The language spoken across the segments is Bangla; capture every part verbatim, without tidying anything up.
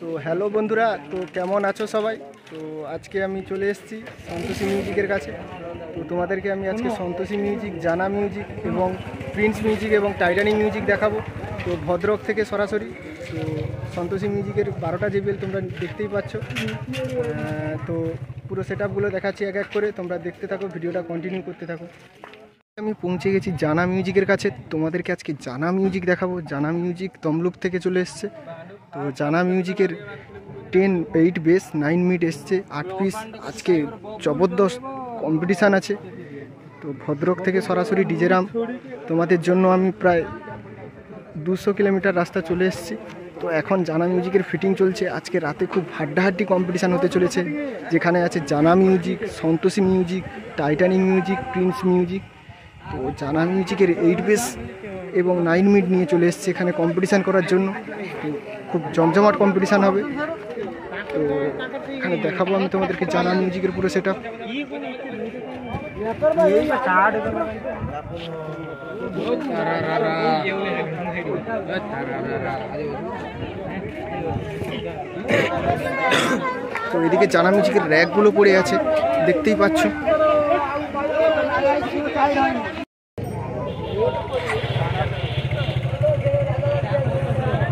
तो हेलो बंधुरा तो केमन आछो सबाई तो आज के आमी चले एसेछि सन्तोषी म्यूजिकेर काछे तो तोमादेरके आमी आज के सन्तोषी म्यूजिक जाना म्यूजिक एवं प्रिंस म्यूजिक एवं टाइटानी म्यूजिक देखाबो तो भद्रक थेके सरासरि तो सन्तोषी म्यूजिकेर बारोटा जेबिएल तोमरा देखतेई पाच्छो तो पुरो सेटअपगुलो देखाच्छि एक एक करे तोमरा देखते थाको भिडियोटा कन्टिन्यू करते थाको। आमी पहुँचे गेছি জানা মিউজিকের কাছে তোমাদেরকে আজকে জানা মিউজিক দেখাবো। জানা মিউজিক তমলুক থেকে চলে এসেছে তো জানা মিউজিকের ten eight bass nine mid এসছে আট পিস আজকে জবরদস্ত কম্পিটিশান আছে তো ভদ্রক থেকে সরাসরি ডিজে রাম তোমাদের জন্য আমি প্রায় দুশো কিলোমিটার রাস্তা চলে এসেছি তো এখন জানা মিউজিকের ফিটিং চলছে আজকে রাতে খুব হাড্ডাহাড্ডি কম্পিটিশান হতে চলেছে যেখানে আছে Jana music Santoshi music Titanic music Prince music তো জানা মিউজিকের এইট বেস এবং নাইন মিড নিয়ে চলে এসেছে এখানে কম্পিটিশান করার জন্য খুব জমজমাট কম্পিটিশান হবে তো এখানে দেখাবো আমি তোমাদেরকে জানা মিউজিকের পুরো সেটআপ। তো এদিকে জানা মিউজিকের র্যাকগুলো পড়ে আছে দেখতেই পাচ্ছ।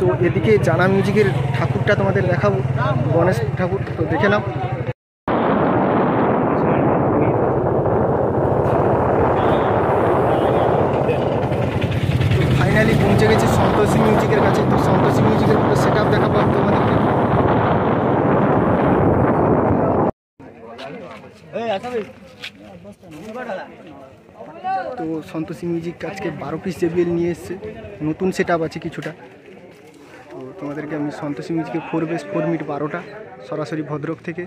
তো এদিকে জানা মিউজিকের ঠাকুরটা তোমাদের দেখাবো গণেশ ঠাকুর তো দেখে নাও। ফাইনালি পৌঁছে গেছি সন্তোষী মিউজিকের কাছে তো সন্তোষী মিউজিকের পুরো সেটআপ দেখাবো তোমাদেরকে। তো সন্তোষী মিউজিক আজকে বারো পিস জেবিএল নিয়ে এসছে নতুন সেটআপ আছে কিছুটা তো তোমাদেরকে আমি সন্তোষী মিউজিকে ফোর বেস ফোর মিট বারোটা সরাসরি ভদ্রক থেকে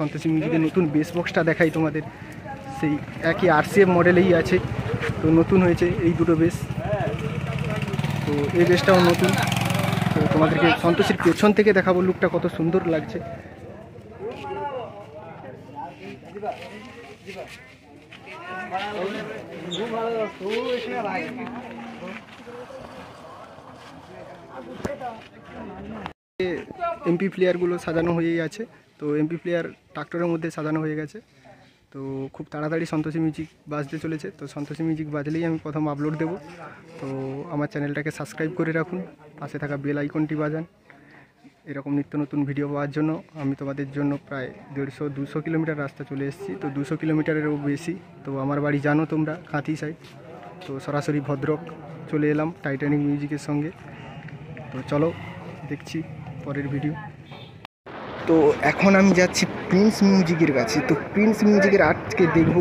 সন্তোষী মিউজিকের নতুন বেস বক্সটা দেখাই তোমাদের সেই একই আরসিএফ মডেলেই আছে তো নতুন হয়েছে এই দুটো বেস তো এই বেসটাও নতুন তো তোমাদেরকে সন্তোষীর পেছন থেকে দেখাবো লুকটা কত সুন্দর লাগছে। এমপি প্লেয়ারগুলো সাজানো হয়েই আছে তো এমপি প্লেয়ার ট্রাক্টরের মধ্যে সাজানো হয়ে গেছে তো খুব তাড়াতাড়ি সন্তোষী মিউজিক বাজতে চলেছে তো সন্তোষী মিউজিক বাজলেই আমি প্রথম আপলোড দেব তো আমার চ্যানেলটাকে সাবস্ক্রাইব করে রাখুন পাশে থাকা বেল আইকনটি বাজান এরকম নিত্য নতুন ভিডিও পাওয়ার জন্য। আমি তোমাদের জন্য প্রায় দেড়শো দুশো কিলোমিটার রাস্তা চলে এসেছি তো দুশো কিলোমিটারেরও বেশি তো আমার বাড়ি জানো তোমরা কাঁথি সাইড তো সরাসরি ভদ্রক চলে এলাম টাইটানিক মিউজিকের সঙ্গে তো চলো দেখছি পরের ভিডিও। তো এখন আমি যাচ্ছি প্রিন্স মিউজিকের কাছে তো প্রিন্স মিউজিকের আজকে দেখব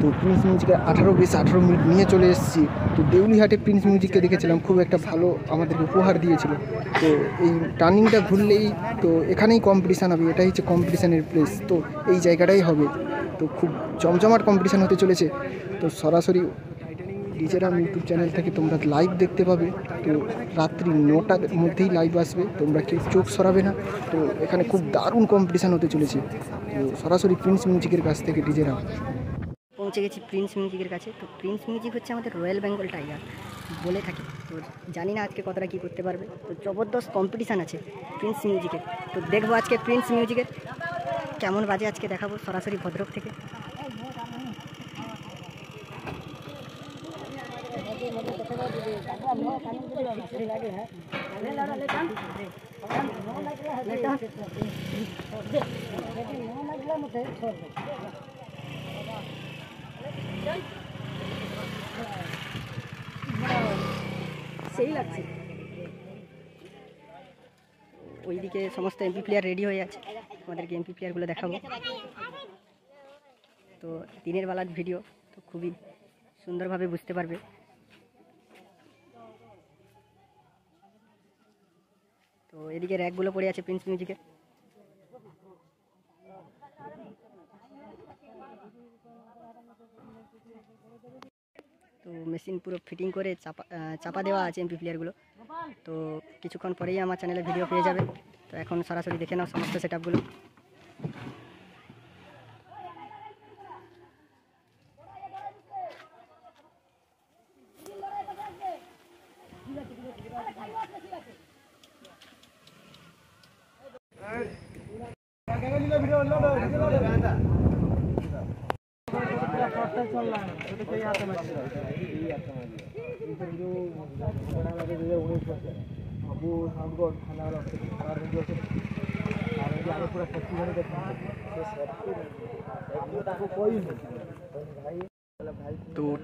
তো প্রিন্স মিউজিকের আঠারো বেশ আঠারো মিনিট নিয়ে চলে এসেছি তো দেউলিহাটে প্রিন্স মিউজিককে দেখেছিলাম খুব একটা ভালো আমাদেরকে উপহার দিয়েছিল তো এই টার্নিংটা ঘুরলেই তো এখানেই কম্পিটিশান হবে এটাই হচ্ছে কম্পিটিশানের প্লেস তো এই জায়গাটাই হবে তো খুব জমজমাট কম্পিটিশান হতে চলেছে তো সরাসরি ডিজে রাম ইউটিউব চ্যানেল থেকে তোমরা লাইভ দেখতে পাবে তো রাত্রি নটার মধ্যেই লাইভ আসবে তোমরা কেউ চোখ সরাবে না তো এখানে খুব দারুণ কম্পিটিশান হতে চলেছে তো সরাসরি প্রিন্স মিউজিকের কাছ থেকে ডিজে রাম। পৌঁছে গেছি প্রিন্স মিউজিকের কাছে তো প্রিন্স মিউজিক হচ্ছে আমাদের রয়্যাল বেঙ্গল টাইগার বলে থাকি তো জানি না আজকে কতটা কী করতে পারবে তো জবরদস্ত কম্পিটিশান আছে প্রিন্স মিউজিকের তো দেখবো আজকে প্রিন্স মিউজিকের কেমন বাজে আজকে দেখাবো সরাসরি ভদ্রক থেকে। সেই লাগছে ওইদিকে সমস্ত এমপি প্লেয়ার রেডি হয়ে আছে আমাদেরকে এমপি প্লেয়ারগুলো দেখাবো তো দিনের বেলার ভিডিও তো খুবই সুন্দরভাবে বুঝতে পারবে। তো এদিকে র্যাকগুলো পড়ে আছে প্রিন্স মিউজিকের তো মেশিন পুরো ফিটিং করে চাপা চাপা দেওয়া আছে এমপি প্লেয়ারগুলো তো কিছুক্ষণ পরেই আমার চ্যানেলে ভিডিও পেয়ে যাবে তো এখন সরাসরি দেখে নাও সমস্ত সেটআপগুলো। तो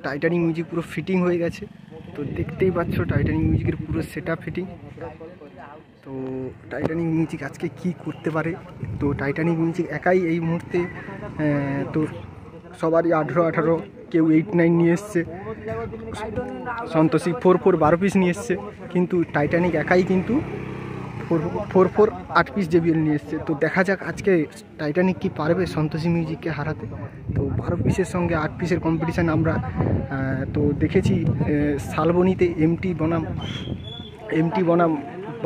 टाइटानिक म्यूजिक पूरा फिटिंग हो गए तो देखते ही पाच टाइटानिक म्यूजिकर पूरा सेटअप फिटिंग। तो टाइटानिक म्यूजिक आज के की करते पारे तो टाइटानिक म्यूजिक एकाई এই মুহূর্তে तो সবারই আঠারো আঠারো কেউ এইট নাইন নিয়ে এসছে, সন্তোষী ফোর ফোর বারো পিস নিয়ে এসছে, কিন্তু টাইটানিক একাই কিন্তু फोर फोर फोर आठ पिस जेबिएल नहीं एस। तो देखा जाक आज के टाइटानिक की पारबे सन्तोषी म्यूजिक के हराते। तो बारो पिसर संगे आठ पिसर कम्पिटिशन आमरा तो देखेछि शालबनीते एमटी बनाम एमटी बनाम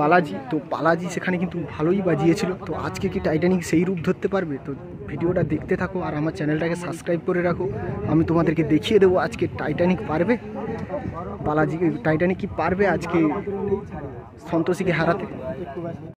बालाजी। तो बालाजी सेखाने किन्तु भालोई बाजिएछिलो। तो आज के कि टाइटानिक सेई रूप धरते पारबे? तो भिडियोटा देखते थाको और आमार चैनलटाके सबस्क्राइब करे राखो, आमी तोमादेरके देखिए देबो आज के टाइटानिक पारबे बालाजी टाइटानिक कि पारबे आज के सन्तोषी के हराते।